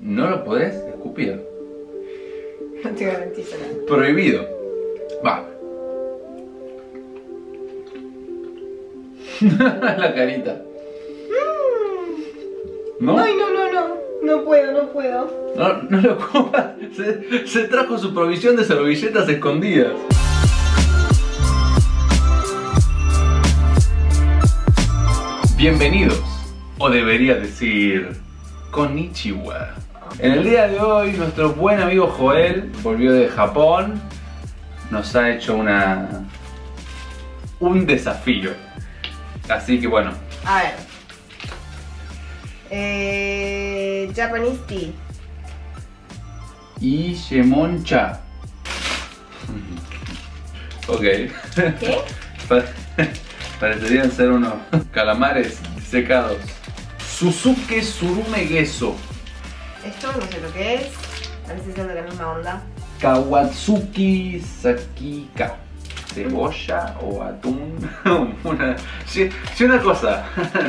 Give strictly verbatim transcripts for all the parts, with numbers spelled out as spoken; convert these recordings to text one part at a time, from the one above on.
no lo podés escupir. No te garantizo nada. Prohibido. Va. La carita. Mm. ¿No? Ay, no, no, no. No puedo, no puedo. No, no lo comas. Se, se trajo su provisión de servilletas escondidas. Bienvenidos, o debería decir, Konichiwa. En el día de hoy, nuestro buen amigo Joel volvió de Japón. Nos ha hecho una... un desafío. Así que bueno. A ver. Eh, Japanese tea. Y Yemoncha. Ok. ¿Qué? Parecerían ser unos calamares secados. Suzuki Surume Gesso. Esto no sé lo que es. Parece ser de la misma onda. Kawatsuki Sakika. Cebolla o atún. una, si, si una cosa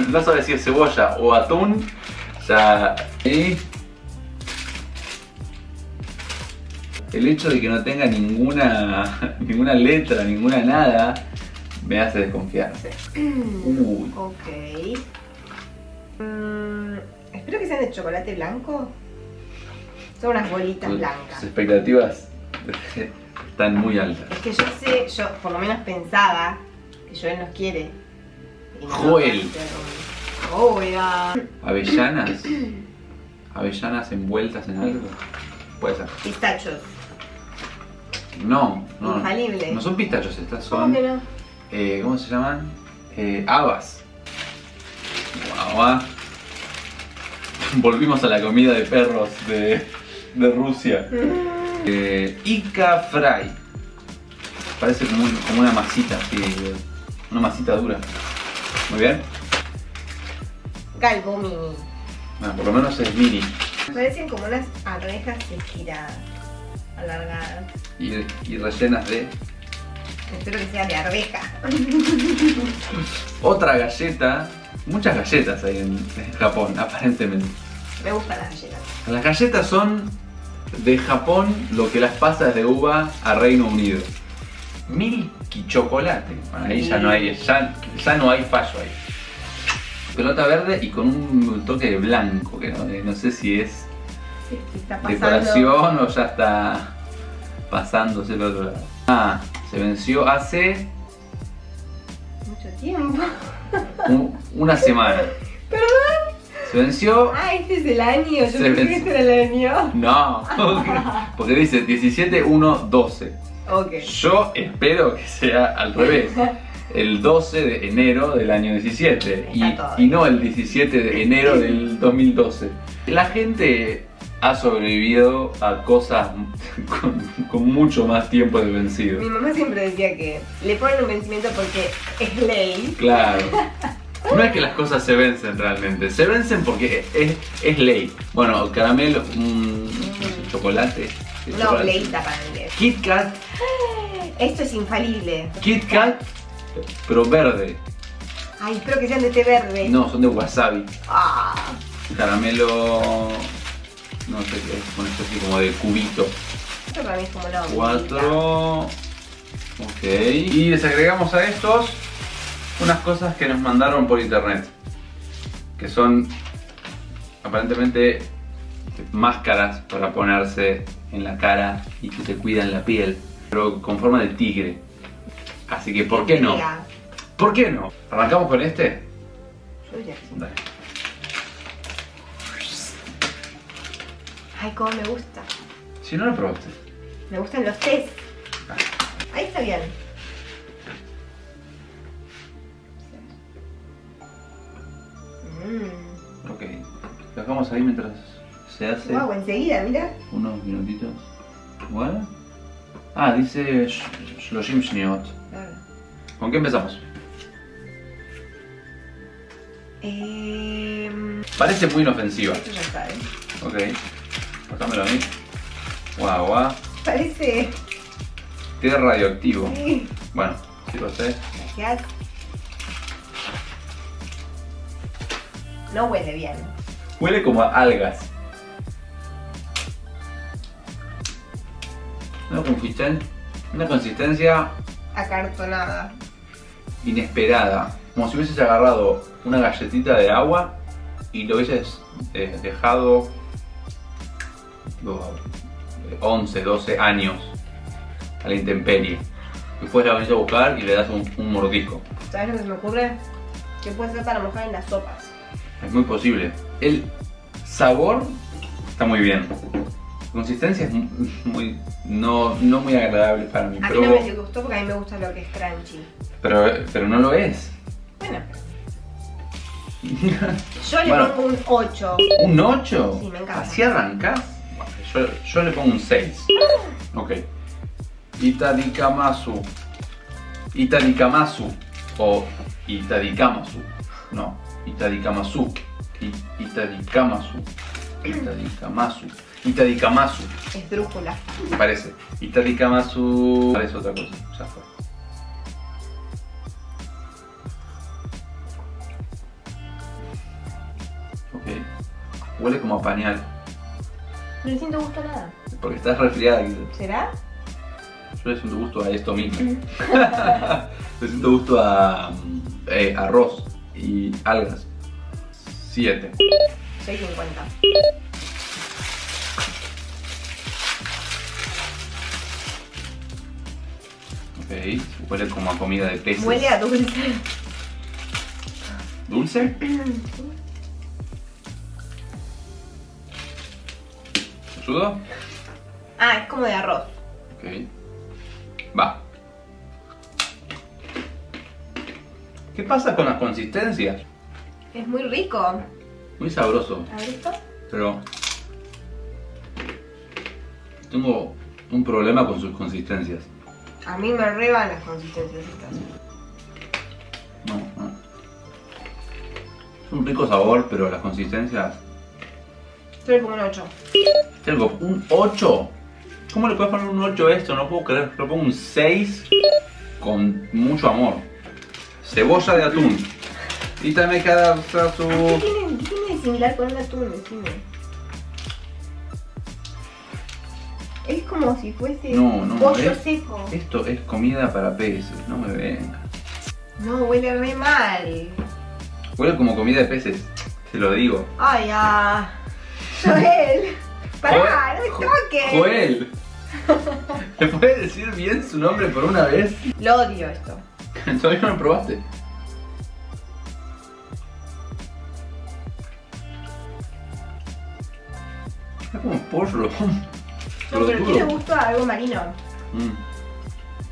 no sabes si es cebolla o atún, ya. Y el hecho de que no tenga ninguna, ninguna letra, ninguna nada, me hace desconfiar. Uy. Ok. Mm, espero que sean de chocolate blanco. Son unas bolitas L blancas. Sus expectativas están muy altas. Es que yo sé, yo por lo menos pensaba que Joel nos quiere. Y no Joel. Un... Oh, yeah. Avellanas. Avellanas envueltas en algo. Puede ser. Pistachos. No, no. Infalible. No son pistachos, estas son... ¿Cómo que no? Eh, ¿Cómo se llaman? Eh, habas. Guau. Volvimos a la comida de perros de, de Rusia. Mm. Eh, Ica Fry. Parece como, un, como una masita, así, una masita dura. Muy bien. Galgo mini. Bueno, por lo menos es mini. Parecen como unas arvejas estiradas, alargadas. Y, y rellenas de... Espero que sea de arveja. Otra galleta. Muchas galletas hay en, en Japón, aparentemente. Me gustan las galletas. Las galletas son de Japón lo que las pasas de uva a Reino Unido. Milky chocolate. Bueno, ahí sí. ya no hay ya, ya no hay fallo ahí. Pelota verde y con un toque de blanco, que no, no sé si es decoración o ya está pasándose el otro lado. Ah, se venció hace... Mucho tiempo. Un, una semana. ¿Perdón? Se venció... Ah, este es el año, yo pensé que este era el año. No, porque, porque dice diecisiete uno doce. Ok. Yo espero que sea al revés. El doce de enero del año diecisiete. Y, y no el diecisiete de enero del dos mil doce. La gente... ha sobrevivido a cosas con, con mucho más tiempo de vencido. Mi mamá siempre decía que le ponen un vencimiento porque es ley. Claro. No es que las cosas se vencen realmente, se vencen porque es, es ley. Bueno, caramelo, mmm, mm. chocolate. No, chocolate. Pleita para mí. KitKat. Esto es infalible. KitKat, pero verde. Ay, espero que sean de té verde. No, son de wasabi. Ah. Caramelo... No sé qué es, con esto así como de cubito. Esto para mí es como la otra. Cuatro. Ok. Y les agregamos a estos unas cosas que nos mandaron por internet. Que son aparentemente máscaras para ponerse en la cara y que te cuidan la piel. Pero con forma de tigre. Así que ¿por qué no? ¿Por qué no? ¿Arrancamos con este? Yo diría que sí. Dale. Ay, cómo me gusta. Si no lo probaste. Me gustan los tés. Ah. Ahí está bien. Mm. Ok. Lo dejamos ahí mientras se hace. Wow, enseguida, mira. Unos minutitos. ¿Igual? Ah, dice Shloshim Shniot. Claro. ¿Con qué empezamos? Eh... Parece muy inofensiva. Esto ya está, ¿eh? Ok. Pásamelo a mí. Guau, guau. Parece... Té radioactivo. Sí. Bueno, sí lo sé. Gracias. No huele bien. Huele como a algas. una consistencia, una consistencia acartonada, inesperada, como si hubieses agarrado una galletita de agua y lo hubieses eh, dejado tipo, once, doce años a la intemperie. Después la venís a buscar y le das un, un mordisco. ¿Sabes lo que se me ocurre? Que puede ser para mojar en las sopas. Es muy posible. El sabor está muy bien. La consistencia es muy, no, no muy agradable para mí. A mí no me gustó porque a mí me gusta lo que es crunchy. Pero, pero no lo es. Bueno. Yo le bueno, pongo un ocho. ¿Un ocho? Sí, me encanta. ¿Así arrancás? Yo, yo le pongo un seis. Ok. Itadakimasu. Itadakimasu. O Itadakimasu. No. Itadakimasu. Itadakimasu. Itadakimasu. Itadakimasu. Es drújula. Parece. Itadakimasu. Parece otra cosa. Ya fue. Ok. Huele como a pañal. No le siento gusto a nada. Porque estás resfriada. ¿Será? Yo le siento gusto a esto mismo. Le siento gusto a eh, arroz y algas. siete. seis cincuenta. Ok, huele como a comida de peces. Huele a dulce. ¿Dulce? ¿Sudo? Ah, es como de arroz. Ok. Va. ¿Qué pasa con las consistencias? Es muy rico. Muy sabroso. ¿A ver esto? Pero tengo un problema con sus consistencias. A mí me reban las consistencias estas. No, no. Es un rico sabor, pero las consistencias... Yo le pongo un ocho. ¿Tengo un ocho? ¿Cómo le puedes poner un ocho a esto? No puedo creer. Le pongo un seis con mucho amor. Cebolla de atún. Y también cada plato. ¿Qué tiene de similar con el atún encima? Es como si fuese no, no, pollo es, seco. Esto es comida para peces, no me venga. No, huele re mal. Huele como comida de peces, te lo digo. Ay, ah. Joel. Pará, no me toques. Joel. ¿Me puedes decir bien su nombre por una vez? Lo odio esto. ¿Todavía no lo probaste? Es como porro. No, lo pero tiene gusto a algo marino. Mm.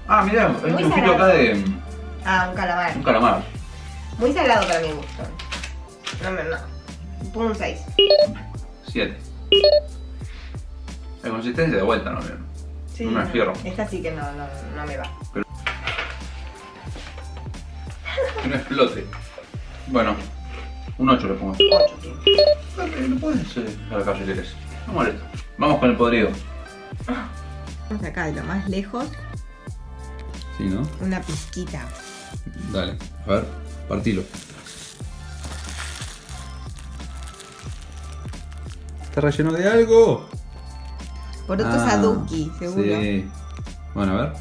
Ah, mirá, es muy un poquito acá de... Ah, un calamar. Un calamar. Muy salado para mi gusto. No, no, no. Pongo un seis. siete. La consistencia de vuelta no me, sí, no me no. Fierro. Esta sí que no, no, no me va. Pero... Que no explote. Bueno, un ocho le pongo. ocho. No, no puedes ir a la calle si querés. No molesta. Vamos con el podrido. Vamos acá de lo más lejos. Sí, ¿no? Una pizquita. Dale, a ver, partilo. Está relleno de algo. Por otro ah, haduki, seguro. Sí. Bueno, a ver.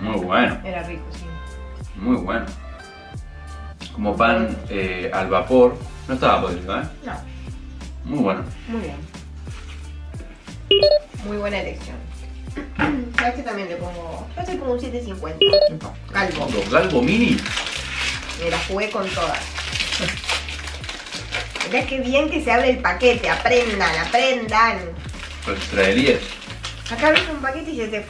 Muy bueno. Era rico, sí. Muy bueno. Como pan eh, al vapor. No estaba podrido, ¿eh? No. Muy bueno. Muy bien. Muy buena elección. ¿Sabes que también le pongo? Yo le pongo un siete cincuenta. Galgo. Galgo mini. Me la jugué con todas. Mirá que bien que se abre el paquete, aprendan, aprendan. Los israelíes. Acá abres un paquete y se te...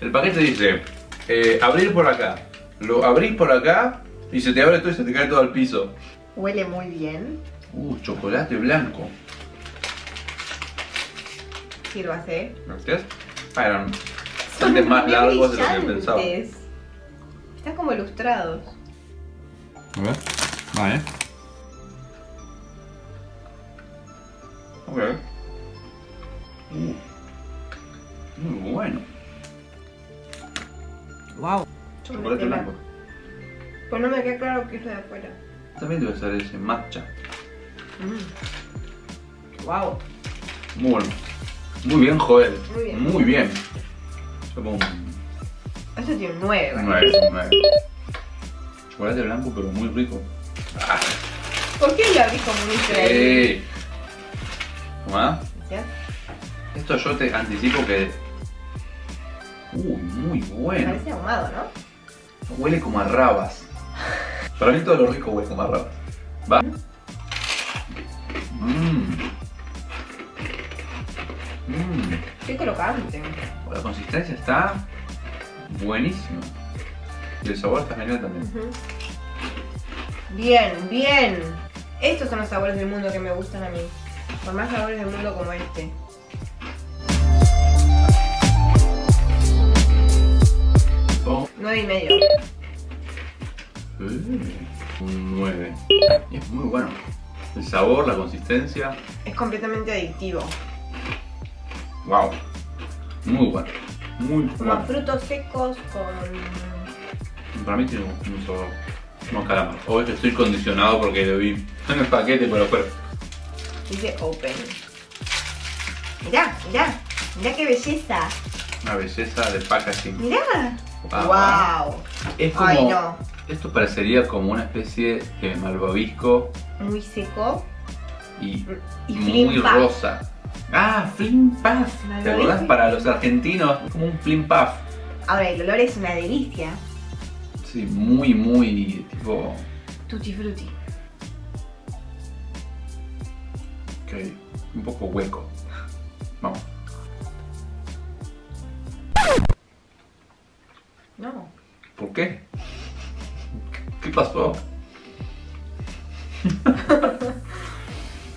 El paquete dice, eh, abrir por acá. Lo abrís por acá y se te abre todo y se te cae todo al piso. Huele muy bien. Uh, chocolate blanco. Sí, lo hace. ¿Gracias? Ah, eran bastante más largos de lo que pensaba. Están como ilustrados. A ver, va, eh. Ok. Uh. Muy bueno. Wow. Chocolate blanco. Pues no me queda claro que es lo de afuera. También debe ser ese matcha. Mm. Wow. Muy bueno. Muy bien, Joel. Muy bien. Muy bien. Esto tiene un nueve. nueve, nueve. Chocolate blanco, pero muy rico. Ah. ¿Por qué lo dijo muy increíble? Sí. ¿Cómo? Esto yo te anticipo que... Uy, muy bueno. Parece ahumado, ¿no? Huele como a rabas. Para mí todo lo rico huele como a rabas. Va. Mmm. Mmm. Qué crocante. La consistencia está buenísima. Y el sabor está genial también. Uh-huh. Bien, bien. Estos son los sabores del mundo que me gustan a mí. Por más sabores del mundo como este. nueve y medio. Uh, un nueve. Es muy bueno. El sabor, la consistencia. Es completamente adictivo. Wow. Muy bueno. Muy bueno. Como frutos secos con... Para mí tiene un sabor como calamar. Hoy estoy condicionado porque lo vi en el paquete, pero fuera. Dice open. Mirá, mirá. Mirá qué belleza. Una belleza de packaging. Mirá. Ah, wow. Es como, ay, no. Esto parecería como una especie de malvavisco. Muy seco. Y, y muy rosa. Ah, flim paf. ¿Te acordás? Para los argentinos es como un flim paf. Ahora, el olor es una delicia. Sí, muy, muy tipo... Tutti frutti. Ok, un poco hueco. Vamos. No. ¿Por qué? ¿Qué pasó?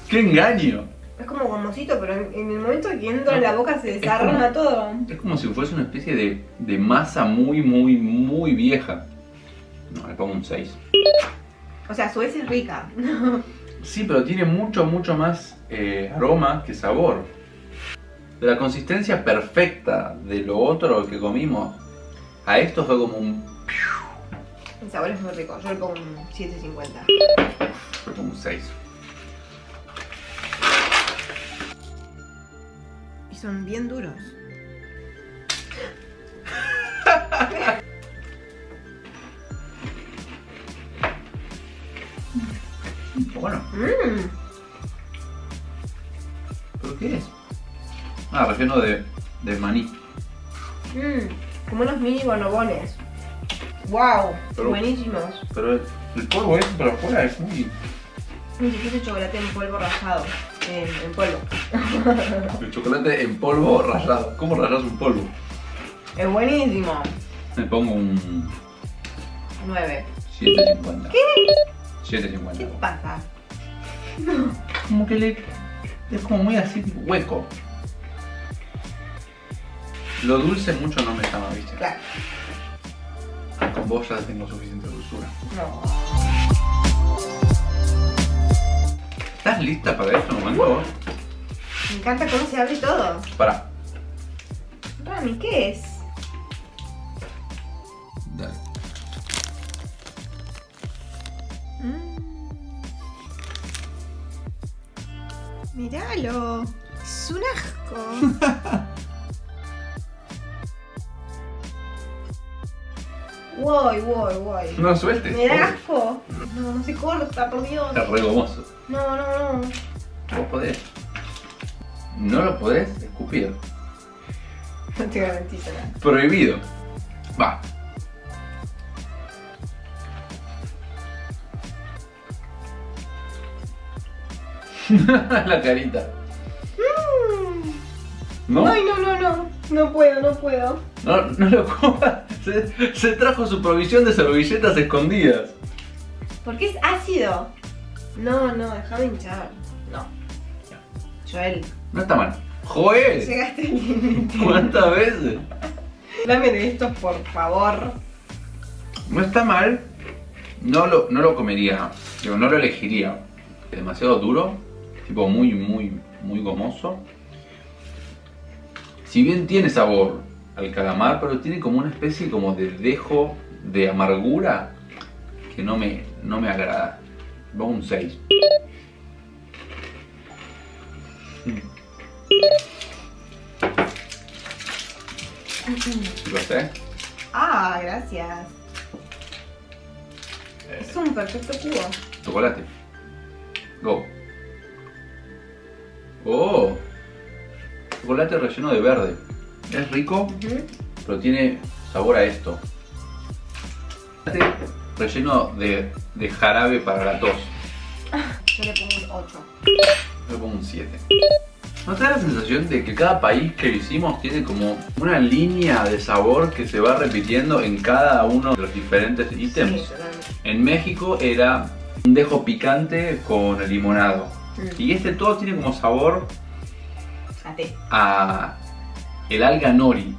¡Qué engaño! Es como gomosito, pero en, en el momento que entra en la boca se desarma todo. Es como si fuese una especie de, de masa muy, muy, muy vieja. No, le pongo un seis. O sea, su vez es rica. Sí, pero tiene mucho, mucho más eh, aroma que sabor. La consistencia perfecta de lo otro que comimos. A esto fue como un... El sabor es muy rico, yo le pongo un siete cincuenta. Yo le pongo un seis. Y son bien duros. Bueno. Mm. ¿Pero qué es? Ah, relleno de, de maní. Mm. Como unos mini bonobones. ¡Wow! Pero, buenísimos. Pero el, el polvo es para afuera, es muy... Ni siquiera chocolate en polvo rallado. En, en polvo. El chocolate en polvo rallado. ¿Cómo rallas un polvo? Es buenísimo. Le pongo un... nueve. siete cincuenta. ¿Qué? siete cincuenta. ¿Qué pasa? No. Como que le... Es como muy así, tipo hueco. Lo dulce mucho no me llama, ¿viste? Claro. Con vos ya tengo suficiente dulzura. No. ¿Estás lista para esto, Mango? Me encanta cómo se abre todo. Pará. Rami, ¿qué es? Dale. Mm. Míralo. Es un asco. Voy, voy, voy. No sueltes. Me da asco. No, no se corta, por Dios. Está re gomoso. No, no, no. Vos podés. No lo podés escupir. No te garantizo nada. Prohibido. Va. La carita. Mm. ¿No? Ay, no, no, no. No puedo, no puedo. No, no lo comas. Se, se trajo su provisión de servilletas escondidas. Porque es ácido. No, no, déjame hinchar. No. Joel. No está mal. ¡Joel! Llegaste bien. ¿Cuántas veces? Dame de estos, por favor. No está mal. No lo, no lo comería. Digo, no lo elegiría. Es demasiado duro. Tipo muy, muy, muy gomoso. Si bien tiene sabor al calamar, pero tiene como una especie como de dejo de amargura que no me, no me agrada. Va un seis. Mm. ¿Lo sé? Ah, gracias. Eh. Es un perfecto cubo. Chocolate. Go. Oh. Chocolate relleno de verde. Es rico, uh-huh. pero tiene sabor a esto. Relleno de, de jarabe para la tos. Yo le pongo un ocho. Yo le pongo un siete. ¿No te da la sensación de que cada país que hicimos tiene como una línea de sabor que se va repitiendo en cada uno de los diferentes ítems? Sí, en México era un dejo picante con limonado. Mm. Y este todo tiene como sabor a té. A el alga nori.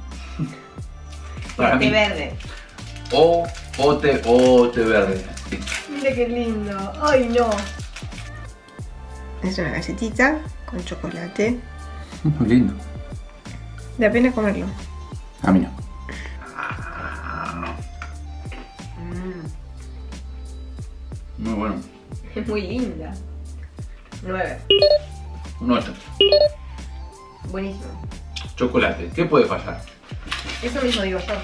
Para mí. Verde. O O té, o té verde. Mira qué lindo. Ay, no. Es una galletita con chocolate. Es muy lindo. Da pena comerlo. A mí no. Mm. Muy bueno. Es muy linda. nueve. Un ocho. Buenísimo. Chocolate. ¿Qué puede fallar? Eso mismo digo yo.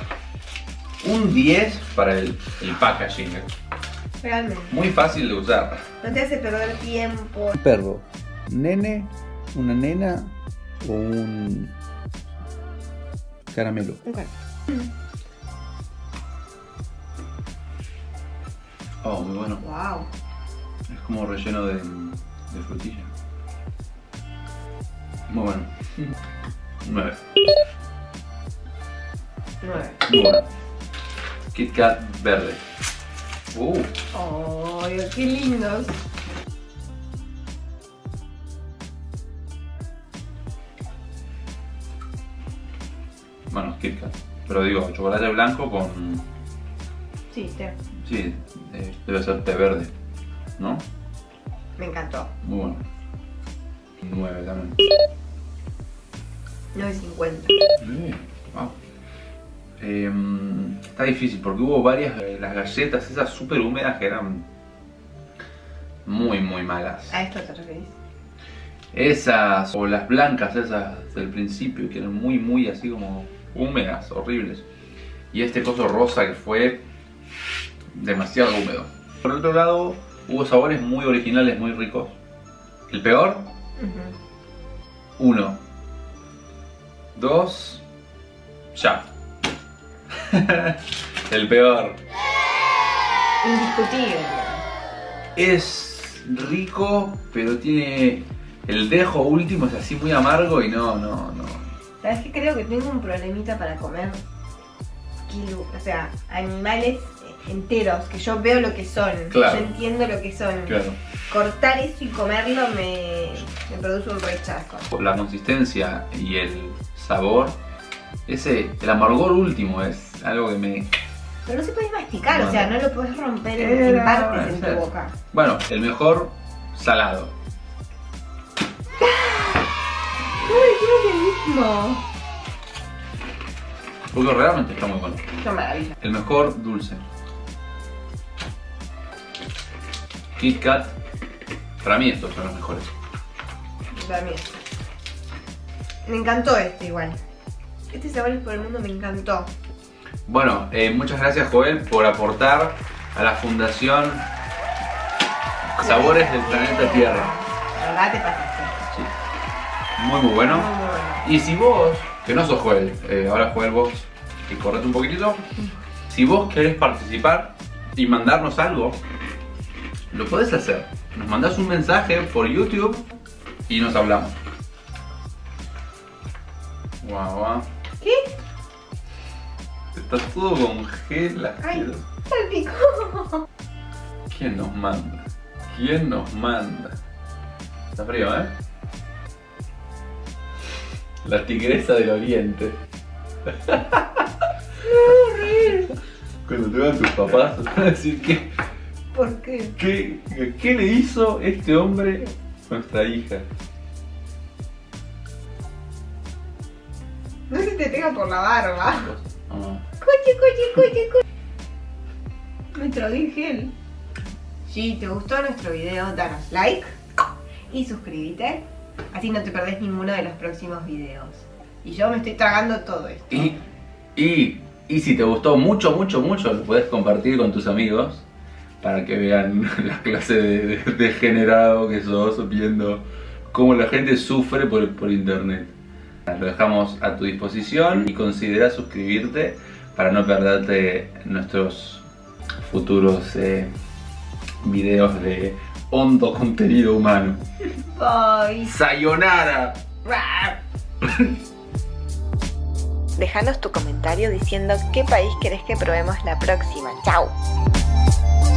Un diez para el, el packaging. Realmente. Muy fácil de usar. No te hace perder tiempo. Un perro, un nene, una nena o un caramelo. Okay. Oh, muy bueno. Wow. Es como relleno de, de frutilla. Muy bueno. nueve. nueve. Muy bueno. KitKat verde. Uh. Oh, qué lindos. Bueno, KitKat. Pero digo, chocolate blanco con... Sí, té. Sí, eh, debe ser té verde, ¿no? Me encantó. Muy bueno. nueve también. nueve cincuenta. Sí, wow. Eh, está difícil porque hubo varias, eh, las galletas esas súper húmedas que eran muy muy malas. ¿A esto te referís? Esas, o las blancas esas del principio que eran muy muy así como húmedas, horribles. Y este coso rosa que fue demasiado húmedo. Por otro lado, hubo sabores muy originales, muy ricos. ¿El peor? Uh-huh. Uno. Dos. Ya. El peor. Indiscutible. Es rico, pero tiene el dejo último, es así muy amargo y no, no, no. ¿Sabes qué? Creo que tengo un problemita para comer kilu, o sea, animales enteros, que yo veo lo que son, claro. Yo entiendo lo que son. Claro. Cortar eso y comerlo me, me produce un rechazo. La consistencia y el sabor, ese, el amargor último es algo que me... Pero no se puede masticar, no, o sea, no lo puedes romper eh, en partes en tu boca. Bueno, el mejor, salado. Uy, creo que mismo. Porque realmente está muy bueno. Qué maravilla. El mejor, dulce. Kit Kat, para mí estos son los mejores. Para mí estos. Me encantó este igual. Este sabor por el mundo me encantó. Bueno, eh, muchas gracias Joel por aportar a la fundación Sabores del Planeta Tierra. La verdad te pasaste. Sí. Muy, muy bueno. Muy bueno. Y si vos, que no sos Joel, eh, ahora Joel vos, y correte un poquitito. Si vos querés participar y mandarnos algo, lo podés hacer. Nos mandás un mensaje por YouTube y nos hablamos. Guau, guau. ¿Qué? Está todo congelado. ¡Ay! ¡Salpicó! ¿Quién nos manda? ¿Quién nos manda? Está frío, ¿eh? La tigresa del oriente. No, cuando te vean tus papás te van a decir que... ¿Por qué? ¿Qué? ¿Qué le hizo este hombre a nuestra hija? No se te pega por la barba. Oh. Coche, coche, coche, coche. Nuestro virgen. Si te gustó nuestro video, danos like y suscríbete. Así no te perdés ninguno de los próximos videos. Y yo me estoy tragando todo esto. Y, y, y si te gustó mucho, mucho, mucho, lo podés compartir con tus amigos para que vean la clase de degenerado de que sos, viendo cómo la gente sufre por, por internet. Lo dejamos a tu disposición y considera suscribirte para no perderte nuestros futuros eh, videos de hondo contenido humano. Bye. Sayonara. Déjanos tu comentario diciendo qué país querés que probemos la próxima. Chao.